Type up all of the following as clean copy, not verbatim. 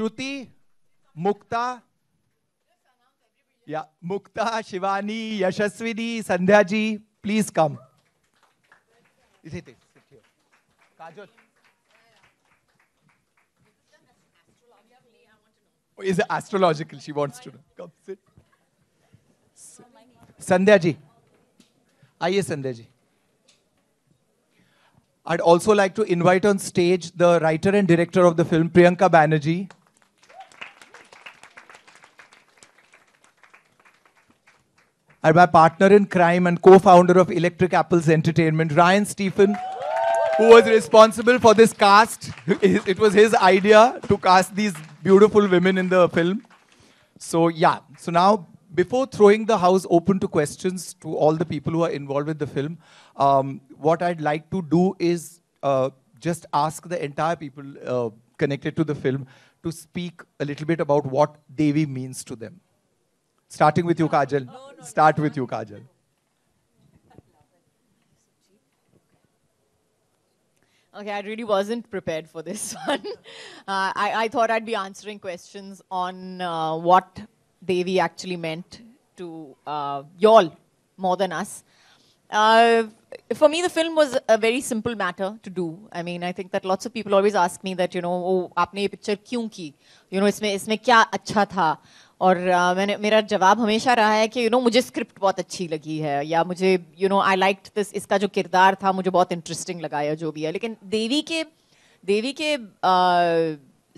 Shruti, Mukta, yeah, Mukta, Shivani, Yashaswini, Sandhya ji, please come. Sit here. Kajol. Oh, is it astrological? She wants to know. Come sit. Sandhya ji. Aaiye Sandhya ji. I'd also like to invite on stage the writer and director of the film, Priyanka Banerji. And my partner in crime and co-founder of Electric Apples Entertainment, Ryan Stephen, who was responsible for this cast. It was his idea to cast these beautiful women in the film. So yeah, so now before throwing the house open to questions to all the people who are involved with the film, what I'd like to do is just ask the entire people connected to the film to speak a little bit about what Devi means to them. Starting with you, Kajol. Start with you, Kajol. Okay, I really wasn't prepared for this one. I thought I'd be answering questions on what Devi actually meant to y'all more than us. For me, the film was a very simple matter to do. I mean, I think that lots of people always ask me that, you know, oh, aapne ye picture kyun ki? You know, isme kya acha tha? और मेरा जवाब हमेशा रहा है कि you know, मुझे script बहुत अच्छी लगी है या मुझे you know, I liked this, इसका जो किरदार था मुझे बहुत इंटरेस्टिंग लगा या जो भी है. लेकिन देवी के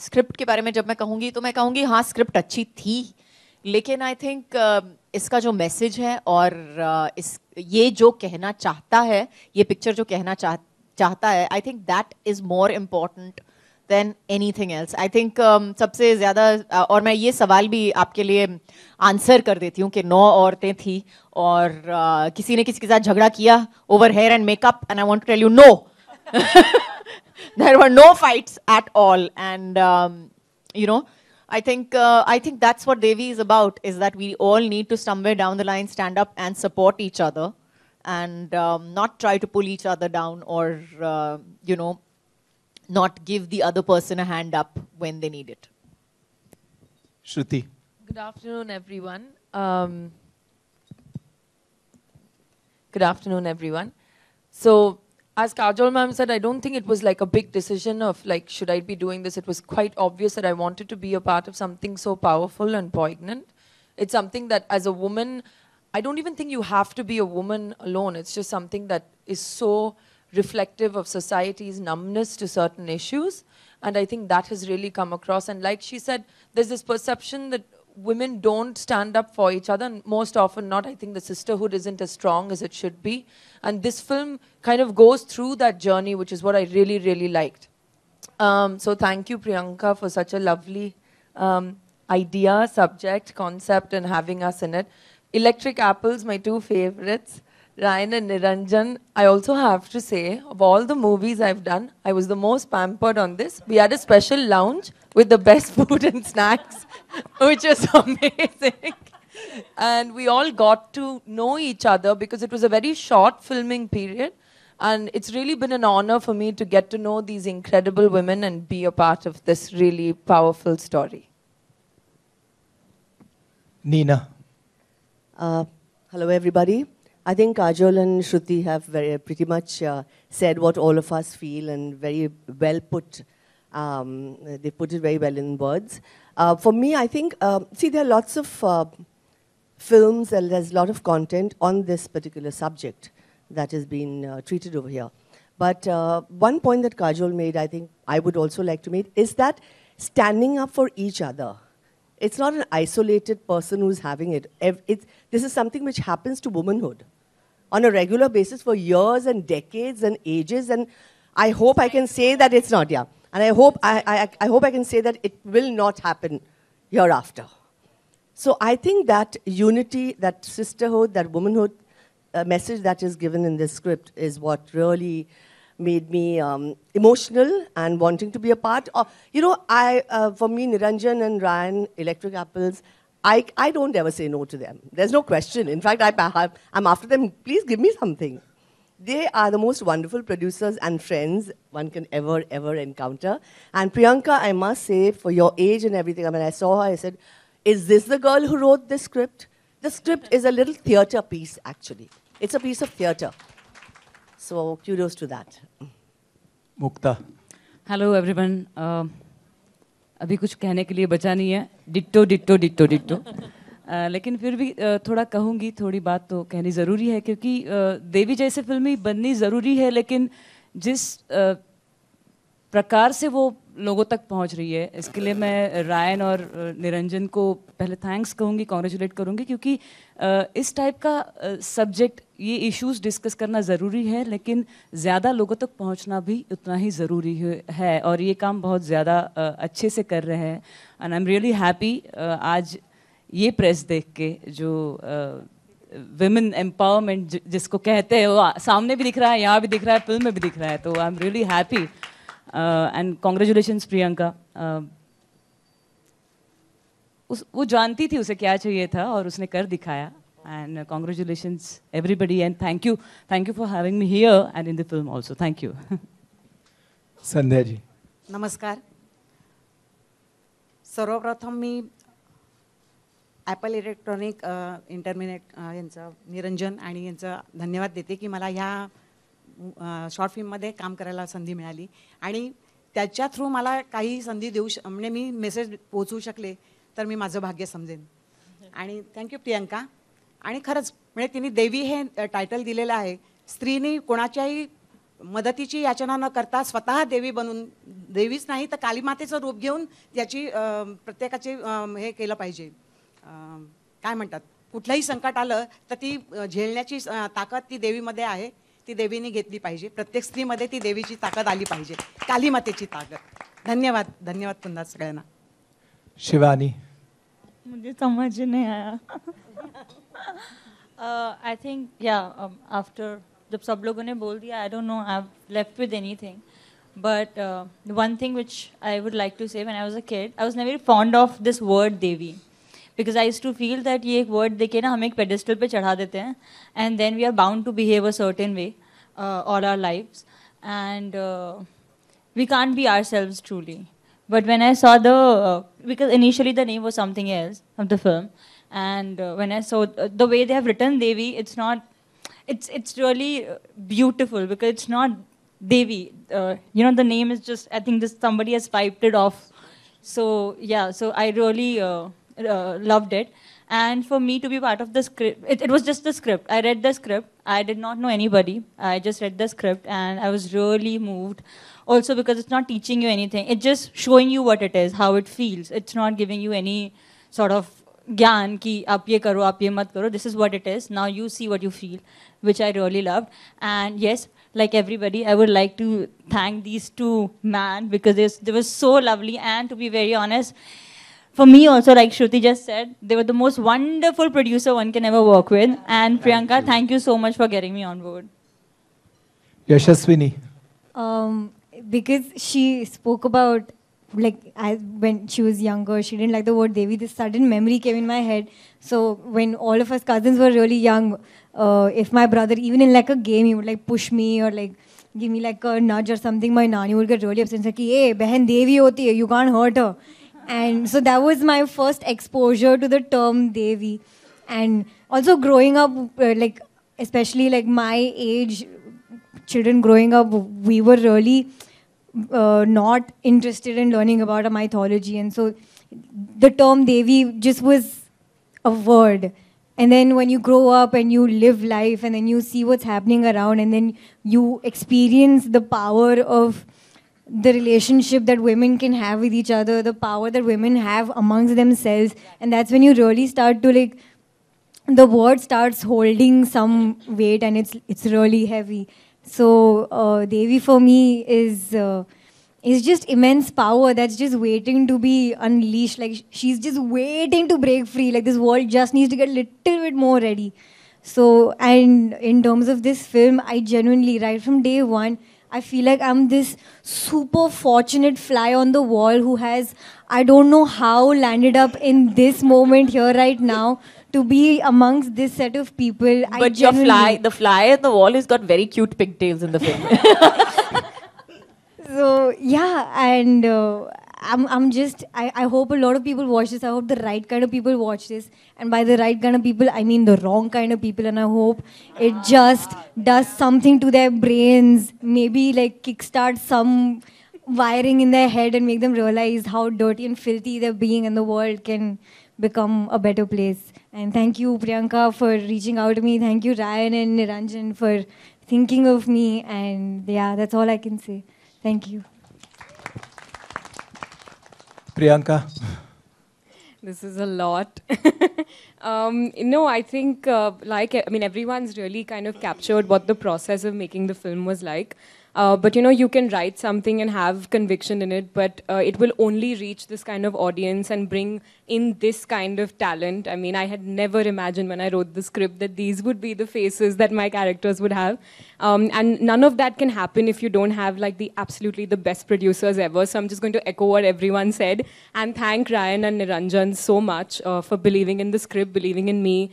स्क्रिप्ट के बारे में जब मैं कहूँगी तो मैं कहूँगी हाँ स्क्रिप्ट अच्छी थी, लेकिन आई थिंक इसका जो मैसेज है और ये जो कहना चाहता है, ये पिक्चर जो कहना चाहता है, I think that is more important than anything else. I think सबसे ज़्यादा और मैं ये सवाल भी आपके लिए आंसर कर देती हूँ कि 9 औरतें थी और किसी ने किसी के साथ झगड़ा किया over hair and makeup and I want to tell you no. There were no fights at all and you know I think that's what Devi is about, is that we all need to somewhere down the line stand up and support each other and not try to pull each other down or you know, not give the other person a hand up when they need it. Shruti. Good afternoon, everyone. So, as Kajol ma'am said, I don't think it was like a big decision of like, should I be doing this? It was quite obvious that I wanted to be a part of something so powerful and poignant. It's something that as a woman, I don't even think you have to be a woman alone. It's just something that is so reflective of society's numbness to certain issues, and I think that has really come across. And like she said, there's this perception that women don't stand up for each other, and most often not. I think the sisterhood isn't as strong as it should be, and this film kind of goes through that journey, which is what I really, really liked. So thank you, Priyanka, for such a lovely idea, subject, concept, and having us in it. Electric Apples, my two favorites. Ryan and Niranjan, I also have to say, of all the movies I've done, I was the most pampered on this. We had a special lounge with the best food and snacks, which was amazing. And we all got to know each other because it was a very short filming period. And it's really been an honor for me to get to know these incredible women and be a part of this really powerful story. Nina. Hello, everybody. I think Kajol and Shruti have pretty much said what all of us feel, and very well put. They put it very well in words. For me, I think, see, there are lots of films and there's a lot of content on this particular subject that has been treated over here. But one point that Kajol made, I think I would also like to make, is that standing up for each other. It's not an isolated person who's having it. This is something which happens to womanhood on a regular basis for years and decades and ages. And I hope I can say that it's not, yeah. And I hope I can say that it will not happen hereafter. So I think that unity, that sisterhood, that womanhood message that is given in this script is what really made me emotional and wanting to be a part of, you know, for me, Niranjan and Ryan, Electric Apples, I don't ever say no to them. There's no question. In fact, I'm after them, please give me something. They are the most wonderful producers and friends one can ever encounter. And Priyanka, I must say, for your age and everything, I mean, I saw her, I said, is this the girl who wrote this script? The script is a little theatre piece, actually. It's a piece of theatre. So kudos to that. Mukta. Hello, everyone. अभी कुछ कहने के लिए बचा नहीं है. Ditto, ditto, ditto, ditto. लेकिन फिर भी थोड़ा कहूँगी, थोड़ी बात तो कहनी ज़रूरी है क्योंकि देवी जैसे फिल्मी बननी ज़रूरी है, लेकिन जिस प्रकार से वो लोगों तक पहुँच रही है, इसके लिए मैं रायन और निरंजन को पहले थैंक्स कहूँगी, कॉन्ग्रेचुलेट करूँगी, क्योंकि इस टाइप का सब्जेक्ट, ये इश्यूज डिस्कस करना ज़रूरी है, लेकिन ज़्यादा लोगों तक पहुँचना भी उतना ही ज़रूरी है और ये काम बहुत ज़्यादा अच्छे से कर रहे हैं. And I am really happy आज ये प्रेस देख के, जो विमेन एम्पावरमेंट जिसको कहते हैं, वो सामने भी दिख रहा है, यहाँ भी दिख रहा है, फिल्म में भी दिख रहा है. तो I am really happy and congratulations Priyanka. वो जानती थी उसे क्या चाहिए था और उसने कर दिखाया. And congratulations everybody and thank you for having me here and in the film also. Thank you. Sandhya ji. Namaskar. सर्वप्रथम मी ॲपल इलेक्ट्रॉनिक इंटरमिनेट यांचा, निरंजन आणि यांचा धन्यवाद देते की मला ह्या शॉर्ट फिल्ममध्ये काम करायला संधी मिळाली आणि त्याच्या थ्रू मला काही संधी देऊ म्हणजे मी मेसेज पोहोचवू शकले तर मी माझं भाग्य समजेन. आणि थँक्यू प्रियंका. आणि खरंच म्हणजे तिने देवी हे टायटल दिलेलं आहे. स्त्रीने कोणाच्याही मदतीची याचना न करता स्वतः देवी बनून, देवीच नाही तर कालीमातेचं रूप घेऊन याची प्रत्येकाचे हे केलं पाहिजे. काय म्हणतात, कुठलंही संकट आलं तर ती झेलण्याची ताकद ती देवीमध्ये आहे, ती देवीने घेतली पाहिजे. प्रत्येक स्त्रीमध्ये ती देवीची ताकद आली पाहिजे, कालीमातेची ताकद. धन्यवाद, धन्यवाद पुन्हा सगळ्यांना. शिवानी. मुझे समझ नहीं आया. I think yeah. After जब सब लोगों ने बोल दिया, I don't know I'm left with anything. But one thing which I would like to say, when I was a kid, I was never fond of this word Devi, because I used to feel that ये एक word देके ना हमें एक pedestal पे चढ़ा देते हैं, and then we are bound to behave a certain way all our lives, and we can't be ourselves truly. But when I saw the because initially the name was something else of the film. And when I saw the way they have written Devi, it's really beautiful because it's not Devi. You know, the name is just, I think this somebody has piped it off. So yeah, so I really loved it. And for me to be part of the script, it was just the script. I read the script. I did not know anybody. I just read the script and I was really moved. Also because it's not teaching you anything. It's just showing you what it is, how it feels. It's not giving you any sort of ज्ञान कि आप ये करो, आप ये मत करो. This is what it is. Now you see what you feel, which I really loved. And yes, like everybody, I would like to thank these two men because they were so lovely. And to be very honest, for me also, like Shruti just said, they were the most wonderful producer one can ever work with. And Priyanka, thank you so much for getting me on board. Yashaswini. Because she spoke about, like, when she was younger, she didn't like the word Devi. This sudden memory came in my head. So when all of us cousins were really young, if my brother, even in like a game, he would like push me or like give me like a nudge or something, my nani would get really upset and say, "Hey, behan Devi hoti hai, you can't hurt her." And so that was my first exposure to the term Devi. And also growing up, like especially like my age, children growing up, we were really not interested in learning about a mythology, and so the term Devi just was a word. And then when you grow up and you live life and then you see what's happening around and then you experience the power of the relationship that women can have with each other, the power that women have amongst themselves, and that's when you really start to, like, the word starts holding some weight and it's really heavy. So Devi for me is just immense power that's just waiting to be unleashed. Like she's just waiting to break free. Like this world just needs to get a little bit more ready. So, and in terms of this film, I genuinely, right from day one, I feel like I'm this super fortunate fly on the wall who has, I don't know how, landed up in this moment here right now to be amongst this set of people. But your fly, the fly at the wall has got very cute pigtails in the film. So yeah, and I'm just, I hope a lot of people watch this. I hope the right kind of people watch this. And by the right kind of people, I mean the wrong kind of people. And I hope it just does something to their brains. Maybe like kickstart some wiring in their head and make them realize how dirty and filthy they're being and the world can become a better place. And thank you, Priyanka, for reaching out to me. Thank you, Ryan and Niranjan, for thinking of me. And yeah, that's all I can say. Thank you. Priyanka. This is a lot. No, I think, everyone's really kind of captured what the process of making the film was like. But, you know, you can write something and have conviction in it, but it will only reach this kind of audience and bring in this kind of talent. I mean, I had never imagined when I wrote the script that these would be the faces that my characters would have. And none of that can happen if you don't have, like, absolutely the best producers ever. So I'm just going to echo what everyone said and thank Ryan and Niranjan so much for believing in the script, believing in me.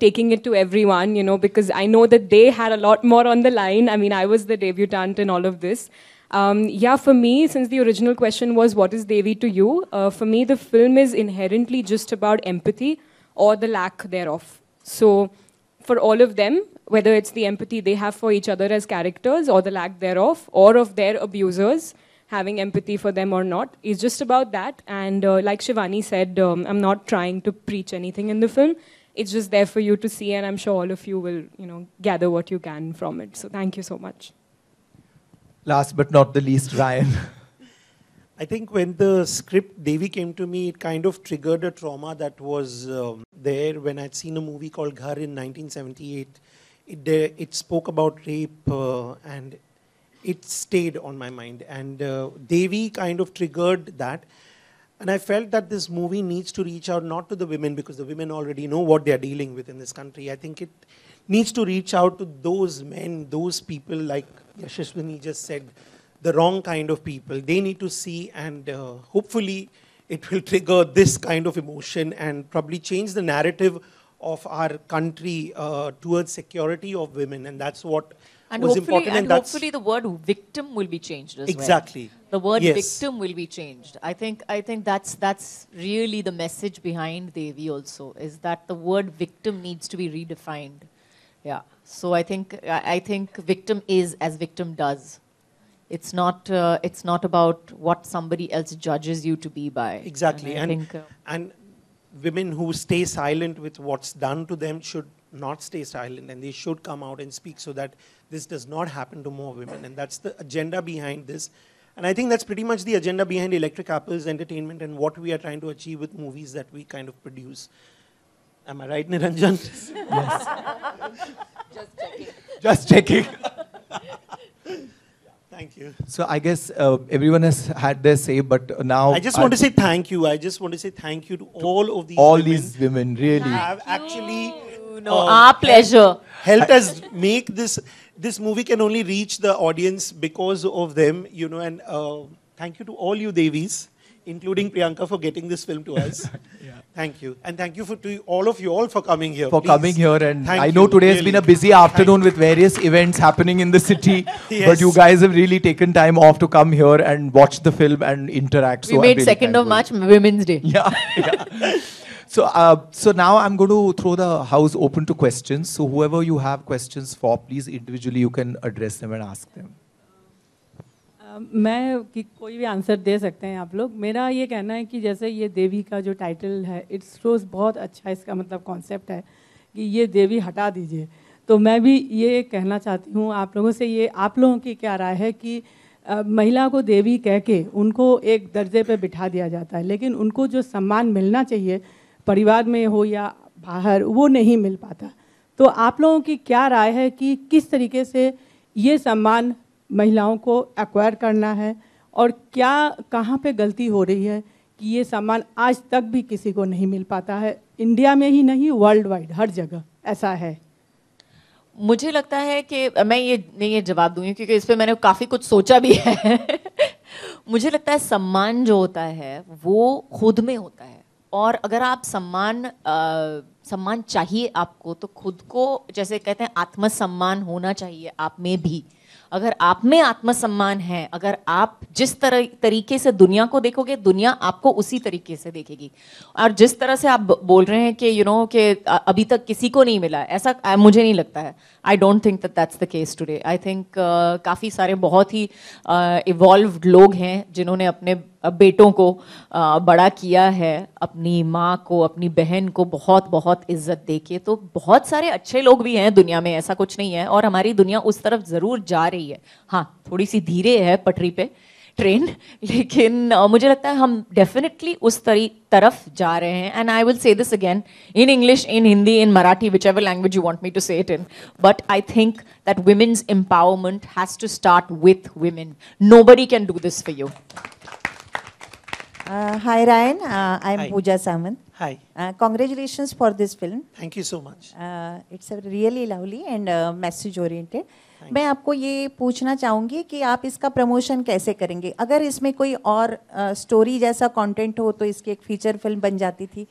Taking it to everyone, you know, because I know that they had a lot more on the line. I mean, I was the debutante in all of this. Yeah, for me, since the original question was, what is Devi to you? For me, the film is inherently just about empathy or the lack thereof. So for all of them, whether it's the empathy they have for each other as characters or the lack thereof, or of their abusers having empathy for them or not, is just about that. And like Shivani said, I'm not trying to preach anything in the film. It's just there for you to see, and I'm sure all of you will, you know, gather what you can from it. So thank you so much. Last but not the least, Ryan. I think when the script Devi came to me, it kind of triggered a trauma that was there when I'd seen a movie called Ghar in 1978. It spoke about rape, and it stayed on my mind. And Devi kind of triggered that. And I felt that this movie needs to reach out not to the women, because the women already know what they're dealing with in this country. I think it needs to reach out to those men, those people, like Yashaswini just said, the wrong kind of people. They need to see, and hopefully it will trigger this kind of emotion and probably change the narrative of our country towards security of women. And that's what was important. And hopefully the word victim will be changed as well. Exactly. The word victim will be changed. I think that's really the message behind Devi also, is that the word victim needs to be redefined. Yeah. So I think victim is as victim does. It's not about what somebody else judges you to be by. Exactly. And women who stay silent with what's done to them should not stay silent, and they should come out and speak so that this does not happen to more women. And that's the agenda behind this. And I think that's pretty much the agenda behind Electric Apples Entertainment and what we are trying to achieve with movies that we kind of produce. Am I right, Niranjan? Yes. Just checking. Just checking. Thank you. So I guess everyone has had their say, but now... I just want to say thank you. I just want to say thank you to all of these women. These women, really. Have actually... No, our pleasure. Helped us make this movie can only reach the audience because of them, you know, and thank you to all you Devis, including Priyanka, for getting this film to us. Yeah. Thank you. And thank you to all of you all for coming here. For coming here, and thank I know today really has been a busy afternoon with various events happening in the city. Yes. But you guys have really taken time off to come here and watch the film and interact. We so made really 2nd of March Women's Day. Yeah. Yeah. So now I'm going to throw the house open to questions. So whoever you have questions for, please individually you can address them and ask them. मैं कि कोई भी answer दे सकते हैं आप लोग. मेरा ये कहना है कि जैसे ये देवी का जो टाइटल है, इट्स रोज बहुत अच्छा, इसका मतलब कॉन्सेप्ट है कि ये देवी हटा दीजिए. तो मैं भी ये कहना चाहती हूँ आप लोगों से, ये आप लोगों की क्या राय है कि महिला को देवी कह के उनको एक दर्जे पर बिठा दिया जाता है, लेकिन उनको जो सम्मान मिलना चाहिए परिवार में हो या बाहर, वो नहीं मिल पाता. तो आप लोगों की क्या राय है कि किस तरीके से ये सम्मान महिलाओं को एक्वायर करना है, और क्या कहाँ पे गलती हो रही है कि ये सम्मान आज तक भी किसी को नहीं मिल पाता है, इंडिया में ही नहीं वर्ल्ड वाइड हर जगह ऐसा है? मुझे लगता है कि मैं ये नहीं ये जवाब दूँगी क्योंकि इस पर मैंने काफ़ी कुछ सोचा भी है. मुझे लगता है सम्मान जो होता है वो खुद में होता है, और अगर आप सम्मान चाहिए आपको तो खुद को, जैसे कहते हैं आत्मसम्मान होना चाहिए आप में भी। अगर आप में आत्मसम्मान है, अगर आप जिस तरीके से दुनिया को देखोगे दुनिया आपको उसी तरीके से देखेगी। और जिस तरह से आप बोल रहे हैं कि कि अभी तक किसी को नहीं मिला, ऐसा मुझे नहीं लगता है। I don't think that that's the case today. I think काफ़ी सारे बहुत ही इवॉल्व्ड लोग हैं जिन्होंने अपने बेटों को बड़ा किया है, अपनी माँ को, अपनी बहन को बहुत बहुत इज्जत देके। तो बहुत सारे अच्छे लोग भी हैं दुनिया में, ऐसा कुछ नहीं है। और हमारी दुनिया उस तरफ ज़रूर जा रही है। हाँ, थोड़ी सी धीरे है पटरी पे ट्रेन, लेकिन मुझे लगता है हम डेफिनेटली उस तरफ जा रहे हैं। And I will say this again in English, in Hindi, in Marathi, whichever language you want me to say it in, but I think that women's empowerment has to start with women. Nobody can do this for you. Hi Ryan, I'm Pooja Samant. Hi. Congratulations for this film. Thank you so much. It's a really lovely and message oriented. मैं आपको ये पूछना चाहूँगी कि आप इसका promotion कैसे करेंगे? अगर इसमें कोई और स्टोरी जैसा कंटेंट हो तो इसकी एक फीचर फिल्म बन जाती थी।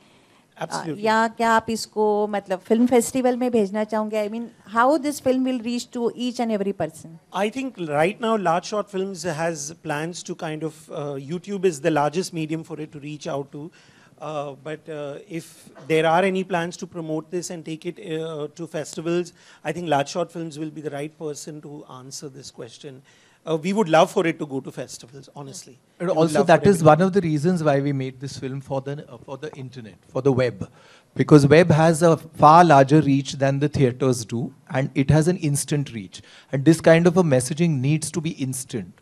Absolutely. या क्या आप इसको मतलब फिल्म फेस्टिवल में भेजना चाहोगे? I mean how this film will reach to each and every person? I think right now large shot films has plans to kind of, YouTube is the largest medium for it to reach out to, but if there are any plans to promote this and take it to festivals, I think Large Shot Films will be the right person to answer this question. We would love for it to go to festivals, honestly. And also that is one of the reasons why we made this film for the internet, for the web, because web has a far larger reach than the theaters do, and it has an instant reach. And this kind of a messaging needs to be instant.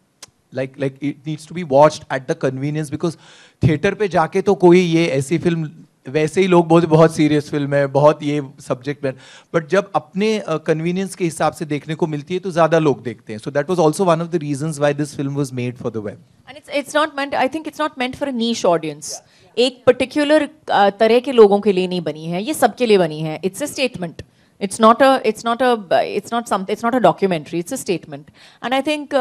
Like it needs to be watched at the convenience, because theater पे जाके तो कोई ये ऐसी film, वैसे ही लोग बहुत serious film है, बहुत ये सब्जेक्ट में, बट जब अपने कन्वीनियंस के हिसाब से देखने को मिलती है तो ज़्यादा लोग देखते हैं। So that was also one of the reasons why this film was made for the web. And it's not meant, I think it's not meant for a niche audience. एक पर्टिकुलर तरह के लोगों के लिए नहीं बनी है ये, सबके लिए बनी है। It's a statement, it's not a documentary, it's a statement. And I think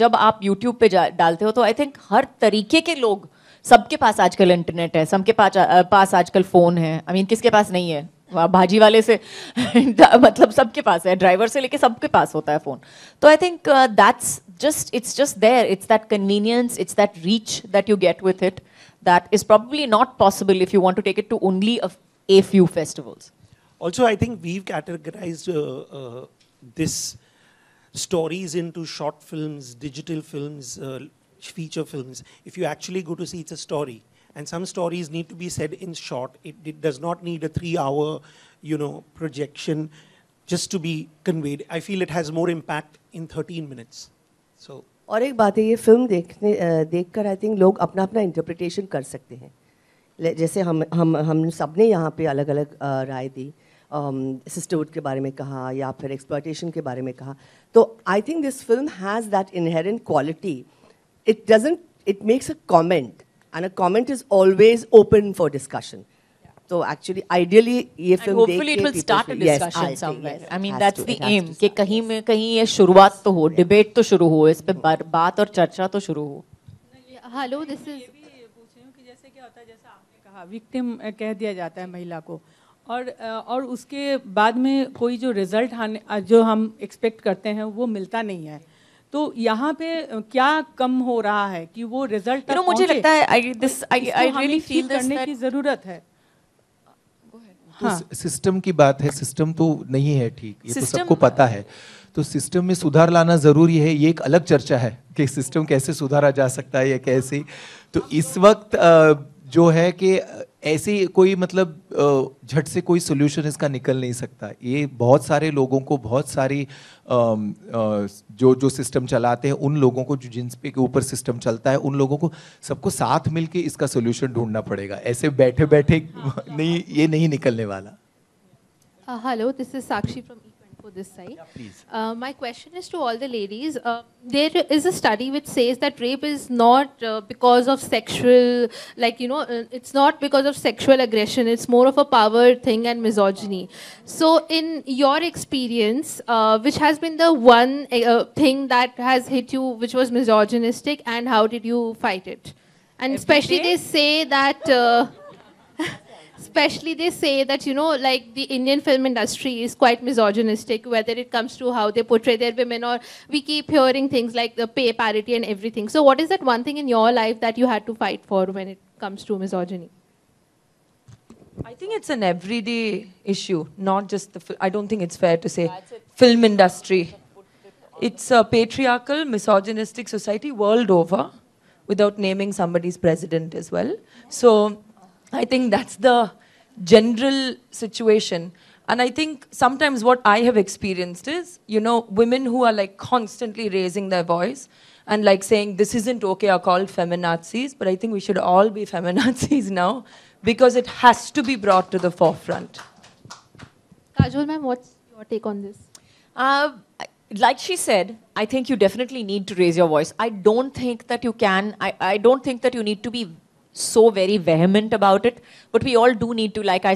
जब आप YouTube पे डालते हो तो I think हर तरीके के लोग, सबके पास आजकल इंटरनेट है, सबके पास आजकल फ़ोन है। I mean किसके पास नहीं है? भाजी वाले से मतलब सबके पास है, ड्राइवर से लेके सबके पास होता है फ़ोन। तो I think that's just, it's just there, it's that convenience, it's that reach that you get with it that is probably not possible if you want to take it to only a few festivals. Also, I think we've categorized this stories into short films, digital films, feature films. If you actually go to see, it's a story. And some stories need to be said in short. It does not need a 3-hour, projection just to be conveyed. I feel it has more impact in 13 minutes. So. और एक बात है, ये film देखकर I think लोग अपना अपना interpretation कर सकते हैं। जैसे हम सब ने यहाँ पे अलग अलग राय दी, सिस्टरहुड के बारे में कहा या फिर एक्सप्लॉयटेशन के बारे में कहा। तो I think this film has that inherent quality, it makes a comment and a comment is always open for discussion. तो एक्चुअली आइडियली ये film hopefully it will start a discussion somewhere. I mean that's the aim कि कहीं में कहीं ये शुरुआत तो हो, डिबेट तो शुरू हो, इस पे बात और चर्चा तो शुरू हो। हेलो, दिस इज होता है जैसा आपने कहा विक्टिम कह दिया जाता है महिला को, और उसके बाद में कोई जो रिजल्ट जो हम एक्सपेक्ट करते हैं वो मिलता नहीं है। तो यहाँ पे क्या कम हो रहा है कि वो रिजल्ट तक पहुंचे? मुझे लगता है आई रियली फील करने की ज़रूरत है। हाँ, सिस्टम की बात है, सिस्टम तो नहीं है ठीक, ये तो सबको पता है। तो सिस्टम में सुधार लाना ज़रूरी है, ये एक अलग चर्चा है कि सिस्टम कैसे सुधारा जा सकता है या कैसे। तो इस वक्त जो है कि ऐसे कोई मतलब झट से कोई सॉल्यूशन इसका निकल नहीं सकता। ये बहुत सारे लोगों को, बहुत सारी जो सिस्टम चलाते हैं उन लोगों को, जो जिन पे के ऊपर सिस्टम चलता है उन लोगों को, सबको साथ मिलके इसका सॉल्यूशन ढूंढना पड़ेगा। ऐसे बैठे बैठे नहीं, ये नहीं निकलने वाला। Hello, this is Sakshi from for this side. Yeah, please. My question is to all the ladies. There is a study which says that rape is not because of sexual, it's not because of sexual aggression. It's more of a power thing and misogyny. So in your experience, which has been the one thing that has hit you, which was misogynistic, and how did you fight it? And especially they say that Especially they say that, you know, like the Indian film industry is quite misogynistic, whether it comes to how they portray their women, or we keep hearing things like the pay parity and everything. So what is that one thing in your life that you had to fight for when it comes to misogyny? I think it's an everyday issue, not just the, I don't think it's fair to say film industry. It's a patriarchal, misogynistic society world over, without naming somebody's president as well. So I think that's the general situation. And I think sometimes what I have experienced is, you know, women who are like constantly raising their voice and like saying, this isn't okay, are called feminazis, but I think we should all be feminazis now because it has to be brought to the forefront. Kajol ma'am, what's your take on this? Like she said, I think you definitely need to raise your voice. I don't think that you can, I don't think that you need to be so very vehement about it, but we all do need to, like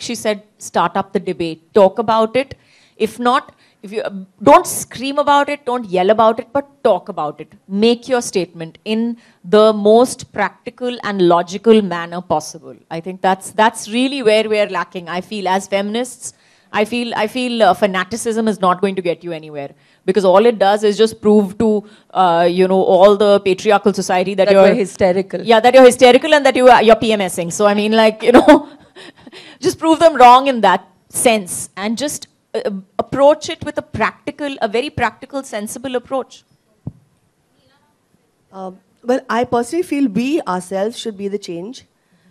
she said, start up the debate, talk about it. If not, if you don't scream about it, don't yell about it, but talk about it. Make your statement in the most practical and logical manner possible. I think that's really where we're lacking. I feel as feminists, I feel fanaticism is not going to get you anywhere, because all it does is just prove to you know, all the patriarchal society that you're hysterical. Yeah, that you're hysterical and that you're PMSing. So I mean, like, you know, just prove them wrong in that sense, and just approach it with a very practical, sensible approach. Well, I personally feel we ourselves should be the change.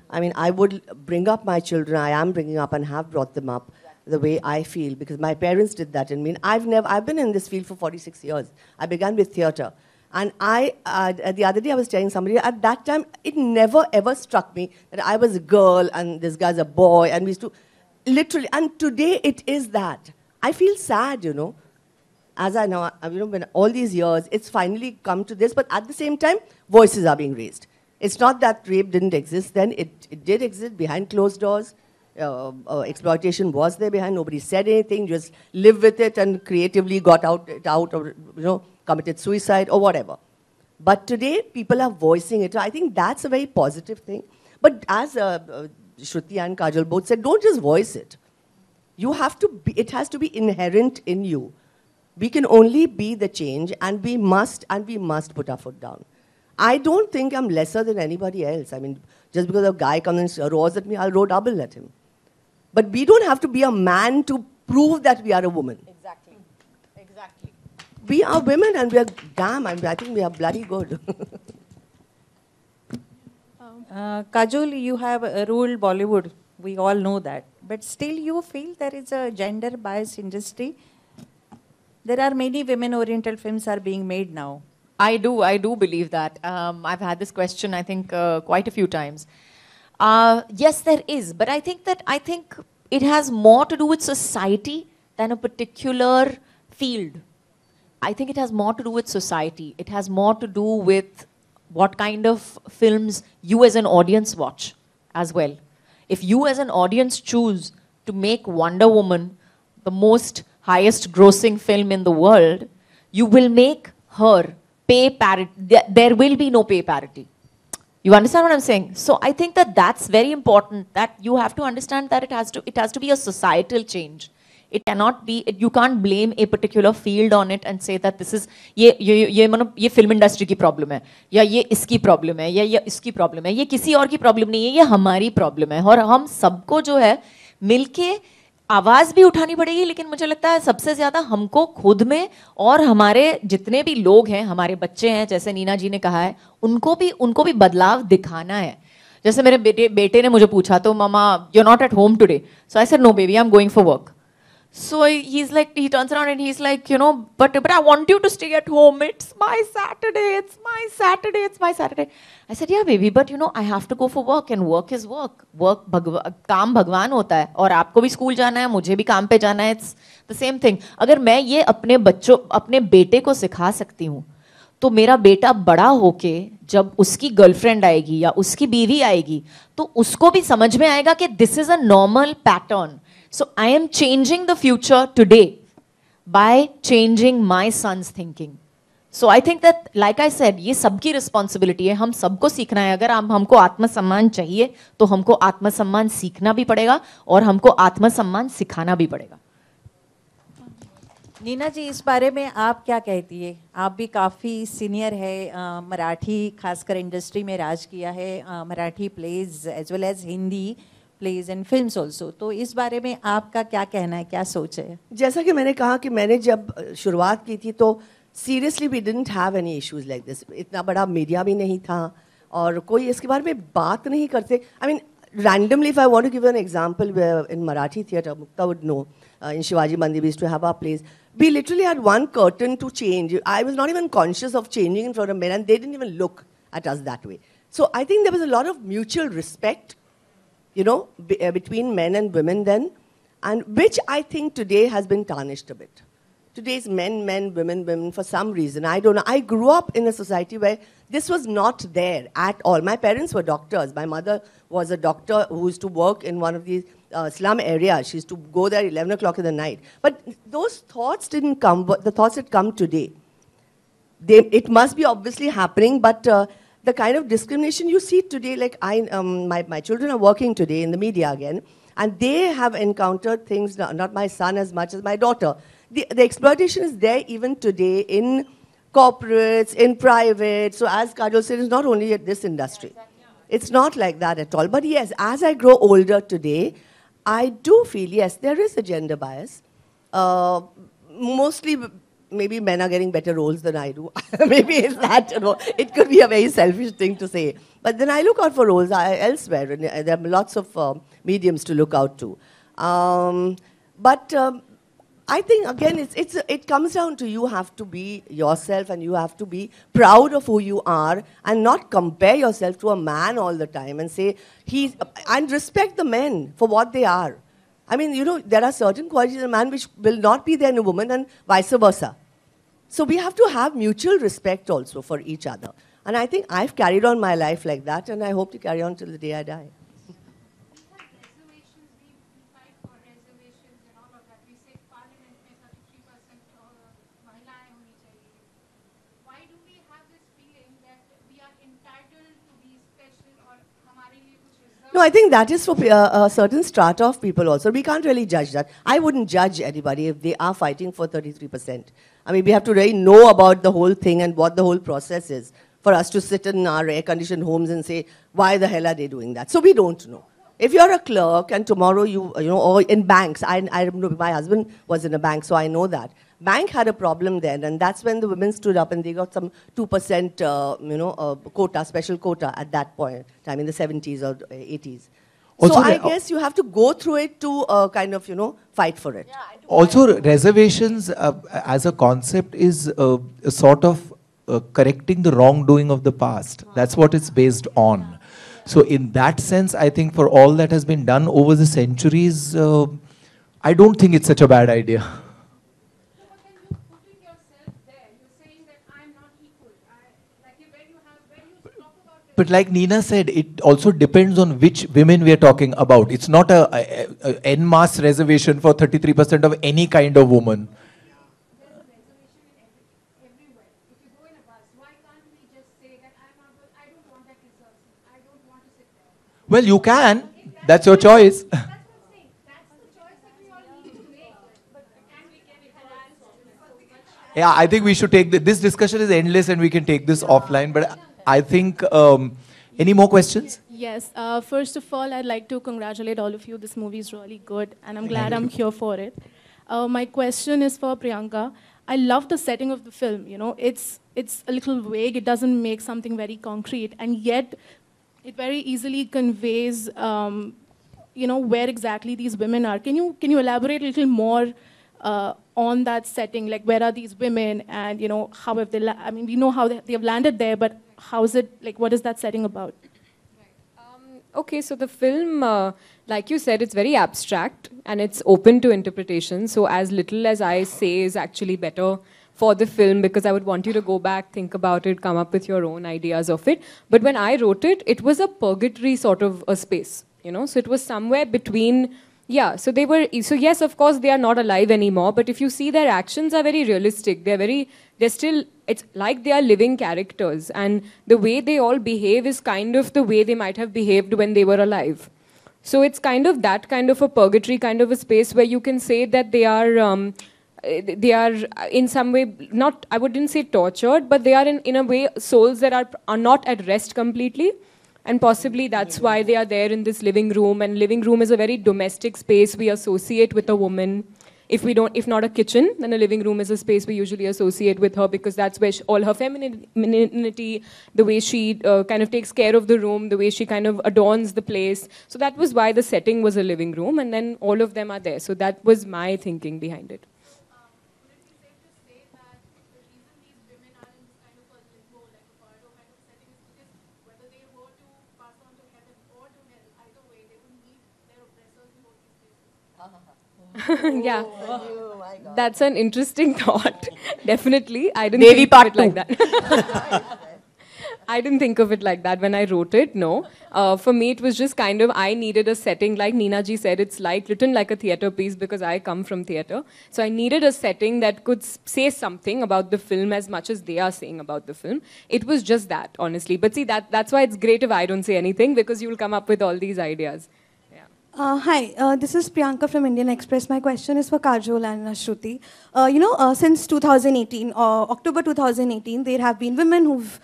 I mean, I would bring up my children. I am bringing up and have brought them up the way I feel, because my parents did that. I mean, I've been in this field for 46 years. I began with theatre. And the other day I was telling somebody, at that time, it never ever struck me that I was a girl and this guy's a boy, and we used to, literally, and today it is that. I feel sad, you know, as I know, you know, when all these years, it's finally come to this, but at the same time, voices are being raised. It's not that rape didn't exist then, it did exist behind closed doors. Exploitation was there behind, nobody said anything, just live with it and creatively got out or, you know, committed suicide or whatever. But today, people are voicing it. I think that's a very positive thing. But as Shruti and Kajol both said, don't just voice it. You have to be, it has to be inherent in you. We can only be the change, and we must put our foot down. I don't think I'm lesser than anybody else. I mean, just because a guy comes and roars at me, I'll roar double at him. But we don't have to be a man to prove that we are a woman. Exactly. Exactly. We are women, and we are damn, and I think we are bloody good. Kajol, you have ruled Bollywood. We all know that. But still you feel there is a gender biased industry. There are many women-oriented films are being made now. I do believe that. I've had this question, I think, quite a few times. Yes, there is, but I think it has more to do with society than a particular field. I think it has more to do with society. It has more to do with what kind of films you as an audience watch as well. If you as an audience choose to make Wonder Woman the most highest grossing film in the world, you will make her pay parity. There will be no pay parity. You understand what I'm saying? So I think that that's very important, that you have to understand that it has to be a societal change. It cannot be, you can't blame a particular field on it and say that this is ye film industry ki problem hai, ya ye iski problem hai, ya ye iski problem hai, ye kisi aur ki problem nahi hai, ye hamari problem hai. Aur hum sabko jo hai milke आवाज़ भी उठानी पड़ेगी, लेकिन मुझे लगता है सबसे ज़्यादा हमको खुद में, और हमारे जितने भी लोग हैं, हमारे बच्चे हैं, जैसे नीना जी ने कहा है, उनको भी बदलाव दिखाना है. जैसे मेरे बेटे ने मुझे पूछा, तो mama you are not at home today, so I said no baby, I am going for work. So he's like, he turns around and he's like, you know, but I want you to stay at home. It's my Saturday. It's my Saturday. It's my Saturday. I said, yeah, baby, but you know, I have to go for work, and work is work. Work, काम भगवान होता है, और आपको भी school जाना है, मुझे भी काम पे जाना है. It's the same thing. अगर मैं ये अपने बेटे को सिखा सकती हूँ, तो मेरा बेटा बड़ा होके जब उसकी गर्लफ्रेंड आएगी या उसकी बीवी आएगी, तो उसको भी समझ में आएगा कि this is a normal pattern. So I am changing the future today by changing my son's thinking. So I think that like I said, ये सबकी रिस्पॉन्सिबिलिटी है, हम सबको सीखना है। अगर हमको आत्मसम्मान चाहिए तो हमको आत्मसम्मान सीखना भी पड़ेगा और हमको आत्मसम्मान सिखाना भी पड़ेगा। नीना जी, इस बारे में आप क्या कहती है? आप भी काफ़ी सीनियर है, मराठी खासकर इंडस्ट्री में राज किया है, Marathi plays as well as Hindi plays and films also, तो इस बारे में आपका क्या कहना है, क्या सोच है? जैसा कि मैंने कहा कि मैंने जब शुरुआत की थी तो seriously we didn't have any issues like this, इतना बड़ा मीडिया भी नहीं था और कोई इसके बारे में बात नहीं करते। I mean randomly, if I want to give you an example, where in Marathi theatre, Mukta would know, in Shivaji Mandir we used to have our plays. We literally had one curtain to change. I was not even conscious of changing in front of men, and they didn't even look at us that way. So I think there was a lot of mutual respect, you know, between men and women then, and which I think today has been tarnished a bit. Today's men, women, for some reason, I don't know. I grew up in a society where this was not there at all. My parents were doctors. My mother was a doctor who used to work in one of these slum areas. She used to go there 11 o'clock in the night. But those thoughts didn't come, but the thoughts that come today. It must be obviously happening, but the kind of discrimination you see today, like my children are working today in the media again, and they have encountered things, not my son as much as my daughter. The exploitation is there even today in corporates, in private. So as Kajol said, it's not only at this industry. It's not like that at all. But yes, as I grow older today, I do feel, yes, there is a gender bias. Mostly, maybe men are getting better roles than I do. Maybe it's that, you know, it could be a very selfish thing to say. But then I look out for roles elsewhere. And there are lots of mediums to look out to. I think, again, it comes down to you have to be yourself and you have to be proud of who you are and not compare yourself to a man all the time and say, and respect the men for what they are. I mean, you know, there are certain qualities in a man which will not be there in a woman and vice versa. So we have to have mutual respect also for each other. And I think I've carried on my life like that and I hope to carry on till the day I die. No, I think that is for a certain strata of people also. We can't really judge that. I wouldn't judge anybody if they are fighting for 33%. I mean, we have to really know about the whole thing and what the whole process is for us to sit in our air-conditioned homes and say, why the hell are they doing that? So we don't know. If you're a clerk and tomorrow you know, or in banks, I remember my husband was in a bank, so I know that. Bank had a problem then, and that's when the women stood up and they got some 2% you know, quota, special quota at that point, time in the 70s or 80s. Also, so I guess you have to go through it to kind of, you know, fight for it. Yeah, also, reservations as a concept is a sort of correcting the wrongdoing of the past. That's what it's based on. So in that sense, I think for all that has been done over the centuries, I don't think it's such a bad idea. But like Nina said, it also depends on which women we are talking about. It's not a en masse reservation for 33% of any kind of woman. Well, you can. That's your choice. Yeah, I think we should take this discussion is endless and we can take this offline. But I think, any more questions? Yes. First of all, I'd like to congratulate all of you. This movie is really good and I'm glad I'm here for it. My question is for Priyanka. I love the setting of the film. You know, it's a little vague. It doesn't make something very concrete. And yet, it very easily conveys, you know, where exactly these women are. Can you elaborate a little more on that setting? Like, where are these women? And, you know, how have they... I mean, we know how they have landed there, but how is it... Like, what is that setting about? Right. Okay, so the film, like you said, it's very abstract and it's open to interpretation. So as little as I say is actually better for the film, because I would want you to go back, think about it, come up with your own ideas of it. But when I wrote it, it was a purgatory sort of a space, you know. So it was somewhere between Yeah, so they were, so yes, of course, they are not alive anymore, but if you see, their actions are very realistic. They're still, it's like they are living characters, and the way they all behave is kind of the way they might have behaved when they were alive. So it's kind of that kind of a purgatory, kind of a space where you can say that they are in some way, not, I wouldn't say tortured, but they are in a way souls that are not at rest completely. And possibly that's why they are there in this living room. And living room is a very domestic space we associate with a woman. If we don't, if not a kitchen, then a living room is a space we usually associate with her, because that's where she, all her femininity, the way she kind of takes care of the room, the way she kind of adorns the place. So that was why the setting was a living room, and then all of them are there. So that was my thinking behind it. Yeah, oh, that's an interesting thought. Definitely, I didn't Devi think of it like that. I didn't think of it like that when I wrote it. No, for me it was just kind of, I needed a setting, like Nina ji said, it's like written like a theatre piece because I come from theatre. So I needed a setting that could say something about the film as much as they are saying about the film. It was just that, honestly. But see, that's why it's great if I don't say anything, because you'll come up with all these ideas. Hi, this is Priyanka from Indian Express. My question is for Kajol and Shruti. Since 2018, October 2018, there have been women who've,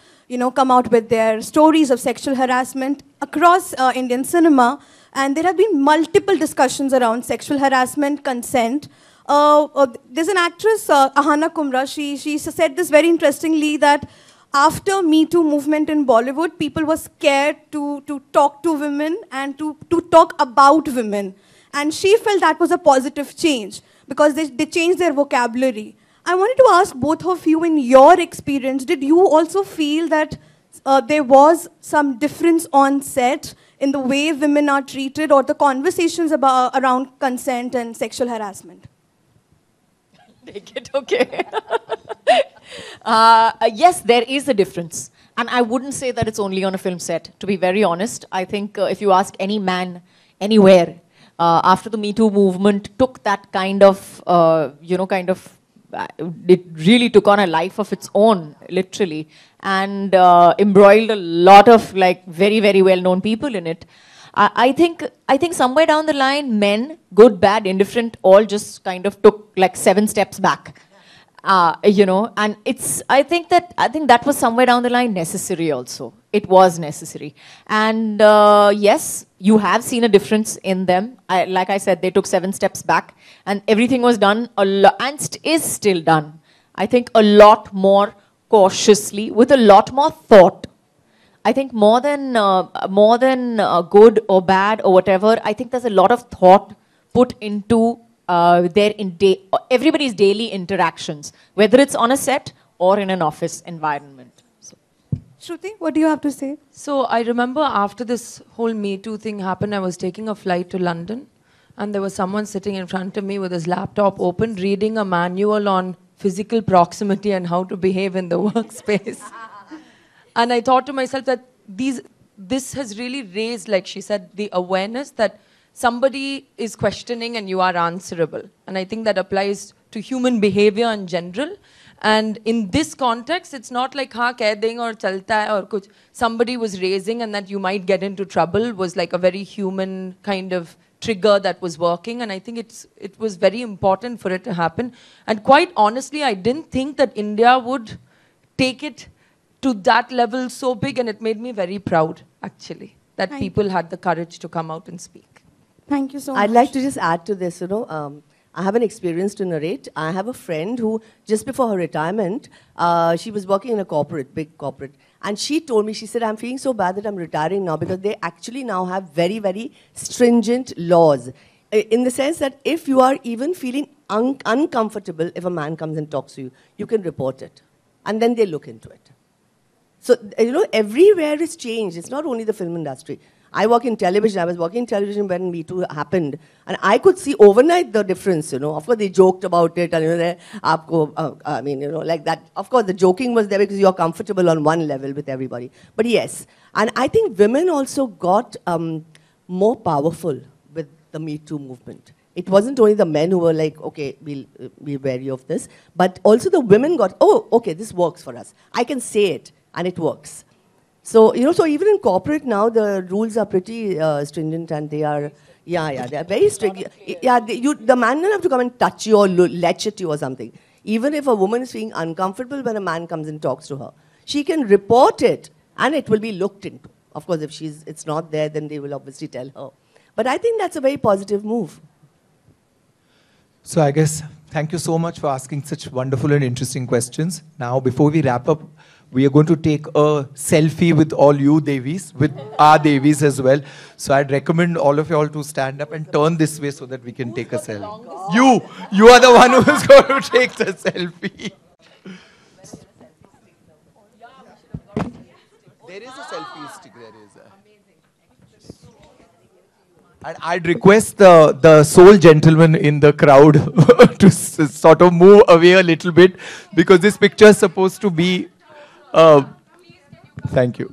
come out with their stories of sexual harassment across Indian cinema. And there have been multiple discussions around sexual harassment, consent. There's an actress, Ahana Kumra, she said this very interestingly, that after Me Too movement in Bollywood, people were scared to talk to women and to talk about women. And she felt that was a positive change because they changed their vocabulary. I wanted to ask both of you, in your experience, did you also feel that there was some difference on set in the way women are treated or the conversations about around consent and sexual harassment? Take it, okay. Yes, there is a difference. And I wouldn't say that it's only on a film set, to be very honest. I think if you ask any man anywhere, after the Me Too movement took that kind of, it really took on a life of its own, literally, and embroiled a lot of very, very well-known people in it. I think somewhere down the line, men, good, bad, indifferent, all just kind of took 7 steps back, and it's, I think that was somewhere down the line necessary also. It was necessary. And yes, you have seen a difference in them. Like I said, they took 7 steps back and everything was done a lot, and is still done, I think, a lot more cautiously, with a lot more thought. I think more than good or bad or whatever, I think there's a lot of thought put into everybody's daily interactions, whether it's on a set or in an office environment. So. Shruti, what do you have to say? So I remember after this whole Me Too thing happened, I was taking a flight to London, and there was someone sitting in front of me with his laptop open, reading a manual on physical proximity and how to behave in the workspace. And I thought to myself that this has really raised, like she said, the awareness that somebody is questioning and you are answerable. And I think that applies to human behavior in general. And in this context, it's not like ha keh denge or chalta hai or kuch. Somebody was raising, and that you might get into trouble was like a very human kind of trigger that was working. And I think it was very important for it to happen. And quite honestly, I didn't think that India would take it to that level so big, and it made me very proud, actually, that people had the courage to come out and speak. Thank you so much. I'd like to just add to this, I have an experience to narrate. I have a friend who, just before her retirement, she was working in a corporate, big corporate, and she told me, she said, I'm feeling so bad that I'm retiring now, because they actually now have very, very stringent laws, in the sense that if you are even feeling uncomfortable, if a man comes and talks to you, you can report it, and then they look into it. So, everywhere is changed. It's not only the film industry. I work in television. I was working in television when Me Too happened. And I could see overnight the difference, Of course, they joked about it. And, that. Of course, the joking was there because you're comfortable on one level with everybody. But yes. And I think women also got more powerful with the Me Too movement. It wasn't only the men who were like, okay, we'll be wary of this, but also the women got, oh, okay, this works for us. I can say it, and it works. So, you know, so even in corporate now, the rules are pretty stringent, and they are, they are very strict. Yeah, the man doesn't have to come and touch you or latch at you or something. Even if a woman is feeling uncomfortable when a man comes and talks to her, she can report it, and it will be looked into. Of course, if it's not there, then they will obviously tell her. But I think that's a very positive move. So I guess, thank you so much for asking such wonderful and interesting questions. Now, before we wrap up, we are going to take a selfie with all you Devis, with our Devis as well. So I'd recommend all of you all to stand up and turn this way so that we can take a selfie. You are the one who is going to take the selfie. There is a selfie stick, there is a... And I'd request the sole gentleman in the crowd to sort of move away a little bit, because this picture is supposed to be... thank you.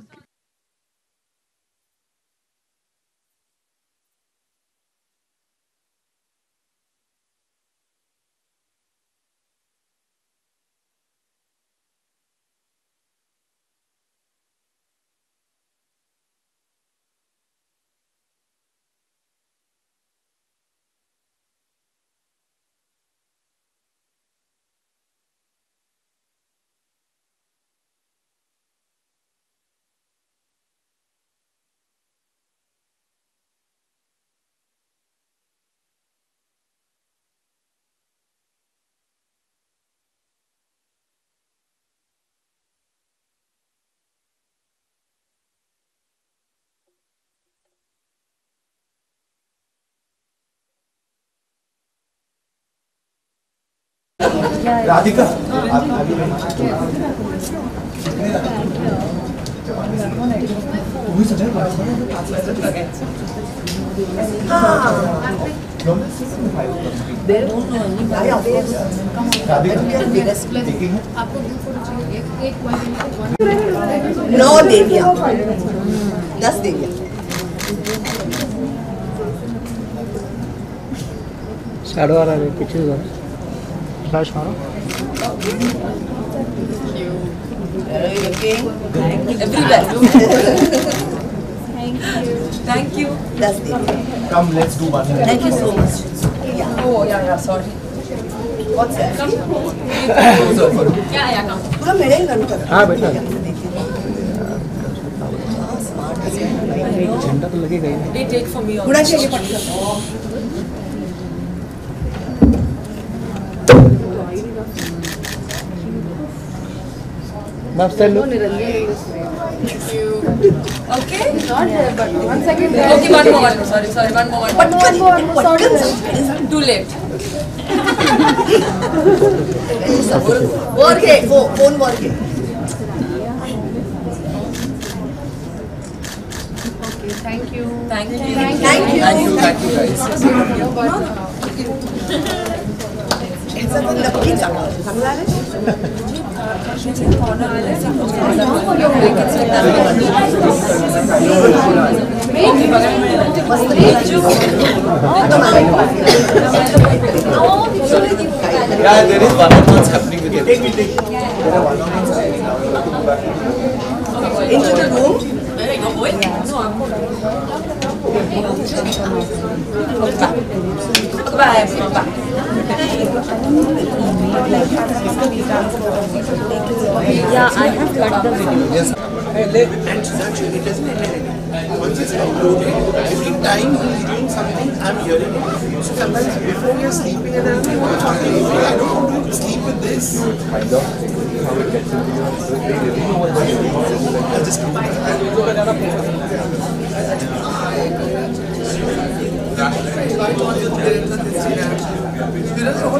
Radhika आपको 9 देवियाँ 10 देवियाँ साढ़े वाला में कुछ Thank you. Are you okay? Everywhere. Thank you. Thank you. That's it. Come, let's do one. Thank you so much. Yeah. Oh, yeah, sorry. What's that? Come. Yeah, come. पूरा मेरे ही करना पड़ेगा। हाँ बेटा। झंडा तो लगेगा ही ना। They take for me. पूरा चेक पड़ेगा। Okay, not there, but one second. Okay, one more. Sorry, one more. Too late. Okay, phone working. Okay, thank you. Thank you guys. Yeah, there is one-on-ones happening with you. Into the room? Where are you going? No, I'm going. Bye. Yeah, I have cut the video. Yes. Actually, it doesn't end. Once it's uploaded, every time he's doing something, I'm hearing it. So sometimes before you're sleeping and I'm like, I don't want to sleep with this. I'll just come back. Hello.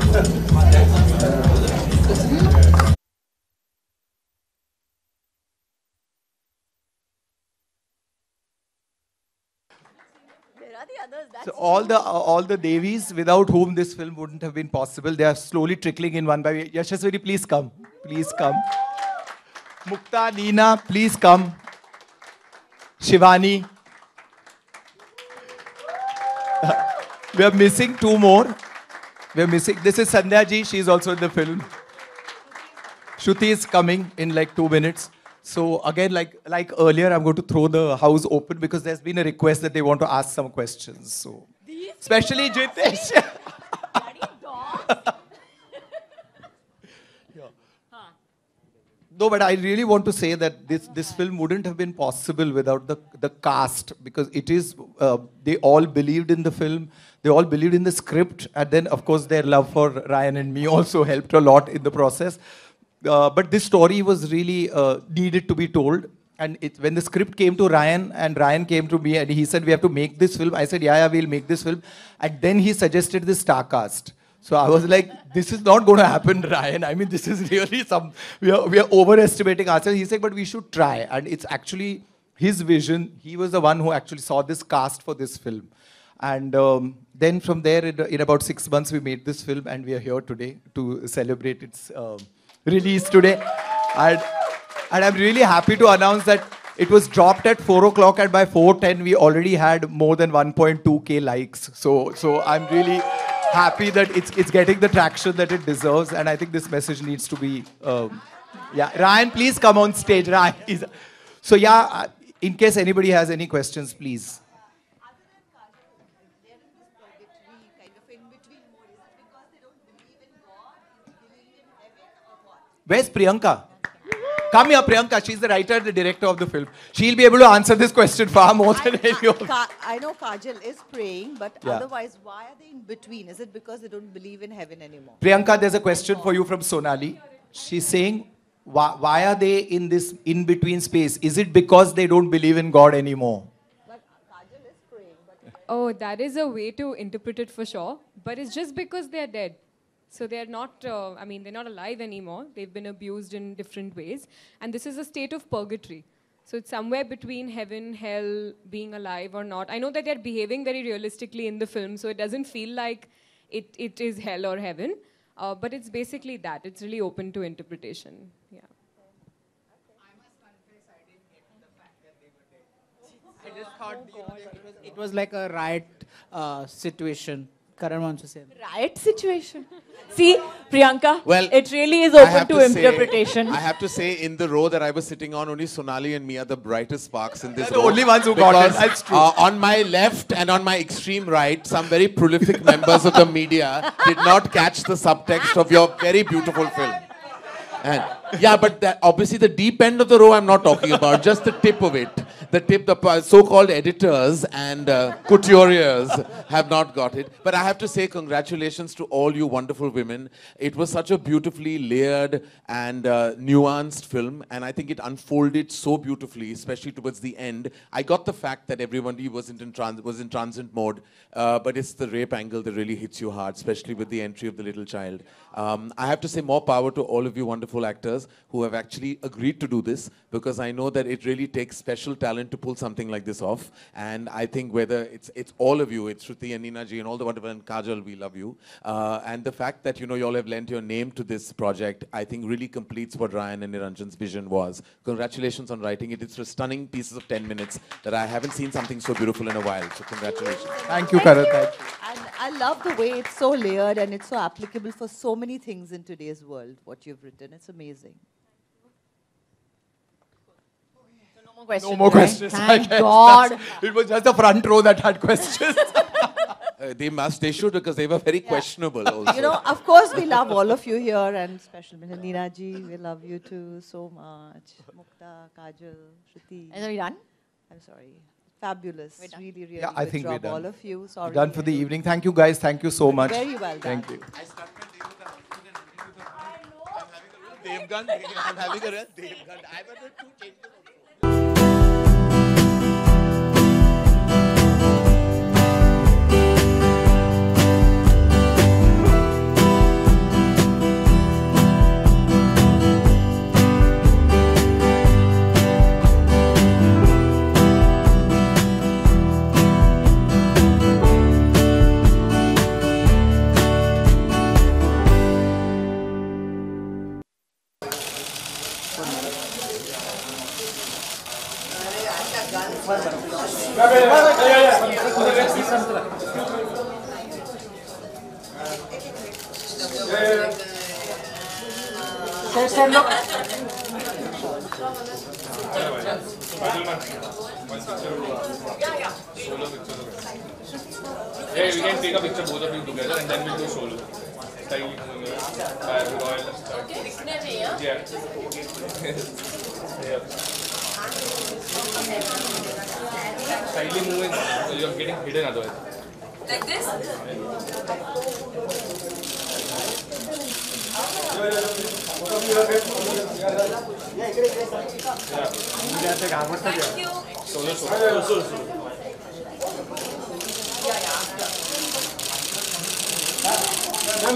There are the others. That's so all the Devis without whom this film wouldn't have been possible. They are slowly trickling in one by one. Yashaswini, please come. Please come. Mukta, Nina, please come. Shivani. We are missing two more. We are missing. This is Sandhya ji. She is also in the film. Shruti is coming in like 2 minutes. So again, like earlier, I'm going to throw the house open because there's been a request that they want to ask some questions. So, especially Jitesh. No, but I really want to say that this film wouldn't have been possible without the cast, because it is they all believed in the film, they all believed in the script, and then of course their love for Ryan and me also helped a lot in the process. But this story was really needed to be told, and when the script came to Ryan and Ryan came to me and he said we have to make this film, I said yeah, we'll make this film, and then he suggested this star cast. So I was like, this is not going to happen, Ryan. I mean, this is really we are overestimating ourselves. He said, but we should try. And it's actually his vision. He was the one who actually saw this cast for this film. And then from there, in about 6 months, we made this film. And we are here today to celebrate its release today. And I'm really happy to announce that it was dropped at 4 o'clock. And by 4:10, we already had more than 1.2K likes. So I'm really happy that it's getting the traction that it deserves, and I think this message needs to be, yeah. Ryan, please come on stage, Ryan. So yeah, in case anybody has any questions, please. Other than Kajol, there is this project we kind of in between more. Is it because they don't believe in God, believe in heaven or what? Where's Priyanka? Come here, Priyanka. She's the writer and the director of the film. She'll be able to answer this question far more than any of us. I know Kajol is praying, but otherwise, why are they in between? Is it because they don't believe in heaven anymore? Priyanka, there's a question for you from Sonali. She's saying, why are they in this in-between space? Is it because they don't believe in God anymore? But Kajol is praying. But oh, that is a way to interpret it for sure. But it's just because they are dead. So they're not, I mean, they're not alive anymore. They've been abused in different ways. And this is a state of purgatory. So it's somewhere between heaven, hell, being alive or not. I know that they're behaving very realistically in the film, so it doesn't feel like it is hell or heaven. But it's basically that. It's really open to interpretation. Yeah. I must confess, I didn't get the fact that they were dead. I just thought it was like a riot situation. Riot situation. See, Priyanka, well, it really is open to interpretation. I have to say, in the row that I was sitting on, only Sonali and me are the brightest sparks in this row. The only ones who got it. That's true. On my left and on my extreme right, some very prolific members of the media did not catch the subtext of your very beautiful film. And yeah, but obviously the deep end of the row I'm not talking about, just the tip of it. The so-called editors and couturiers have not got it. But I have to say congratulations to all you wonderful women. It was such a beautifully layered and nuanced film. And I think it unfolded so beautifully, especially towards the end. I got the fact that everybody was in transient mode. But it's the rape angle that really hits you hard, especially with the entry of the little child. I have to say more power to all of you wonderful actors who have actually agreed to do this. Because I know that it really takes special talent to pull something like this off, and I think whether it's all of you, it's Shruti and Nina ji and all the wonderful, and Kajol, we love you, and the fact that you all have lent your name to this project, I think really completes what Ryan and Niranjan's vision was. Congratulations on writing it. It's a stunning pieces of 10 minutes that I haven't seen something so beautiful in a while, so congratulations. Thank you, Karan. And I love the way it's so layered and it's so applicable for so many things in today's world, what you've written. It's amazing. No more questions. Thank God. It was just the front row that had questions. They should, because they were very questionable also. You know, of course we love all of you here, and special mention Nina ji, we love you too so much. Mukta, Kajol, Shruti. Are we done? I'm sorry. Fabulous. Really, really good job, all of you. Sorry. We're done for the evening. Thank you guys. Thank you so much. Very well done. Thank you. I'm having a real Devgan. I've had a 2 changes. Yeah, we can take a picture both of you together and then we'll do solo. Slightly moving, so you're getting hidden otherwise. Like this? Thank you. Solo. Right. On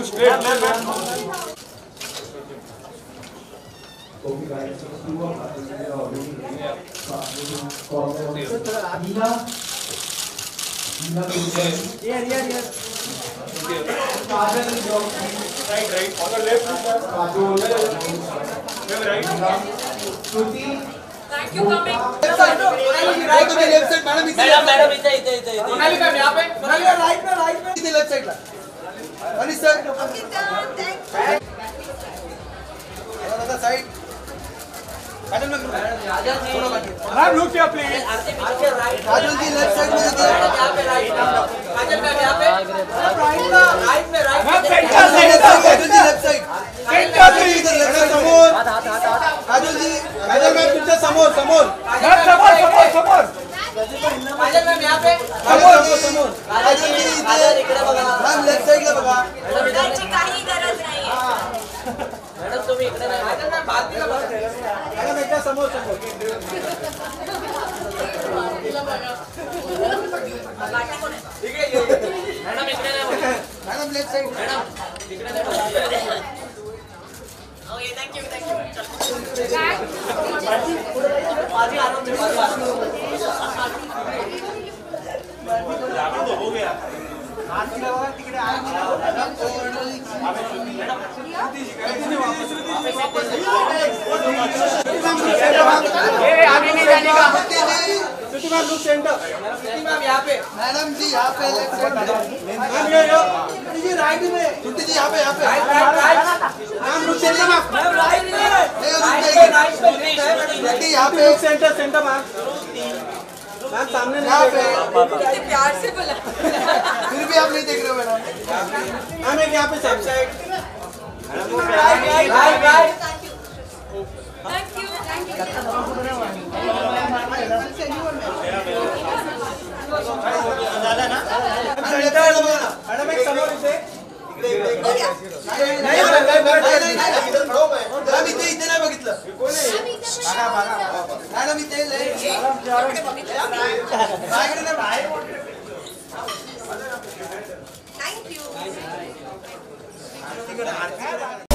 the left, Kajol. Right. Shruti. Thank you coming. Right on the left side, madam. Madam, इधर. Monalika, यहाँ पे. Monalika, right में. इधर left side La. Ani sir. Okay, thank you. Another side. Madam, look. Madam, look here, please. Kajol ji left side में इधर. यहाँ पे right. Kajol का यहाँ पे. Right में. Kajol जी left side. Kajol जी इधर left side समोर. Kajol जी. Kajol मैम तुमसे समोर. समोर. Kajol मैम यहाँ पे. समोर. Kajol जी इधर. मैम left side का बगा. Kajol जी कहीं गरज नहीं है. मैडम तुम्हें इधर आए. Kajol मैम बात भी करो. मैडम इतना समोर. ठीक है ये. मैडम इधर आए. Madam left side. Madam okay thank you पाजी आ रहा हूं पाजी हो गया आज की बार तिकडे आ गया अभी नहीं जाने का Shruti ma'am look centre Shruti ma'am यहाँ पे मैडम जी यहाँ पे लेफ्ट साइड राइट में श्रुति जी यहाँ पे ma'am look centre ma'am right में श्रुति यहाँ पे लुक सेंटर मैम सामने यहाँ पे प्यार से बोला फिर भी आप नहीं देख रहे हो मैडम मैम एक यहाँ पे side right Thank you. Thank you.